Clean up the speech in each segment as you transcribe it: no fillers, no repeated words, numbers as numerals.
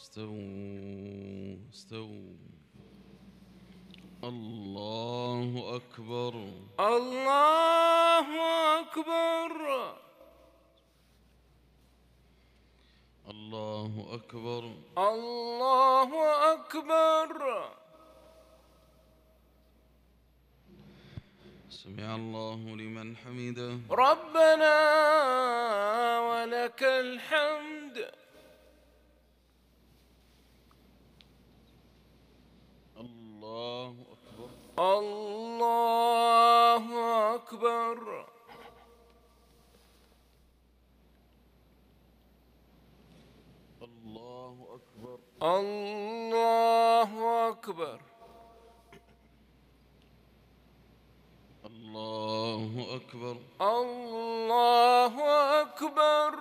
استووا استووا. الله أكبر الله أكبر الله أكبر الله أكبر. سمع الله لمن حمده. ربنا ولك الحمد. الله أكبر الله أكبر. الله أكبر الله أكبر الله أكبر الله أكبر.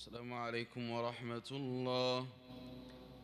السلام عليكم ورحمة الله.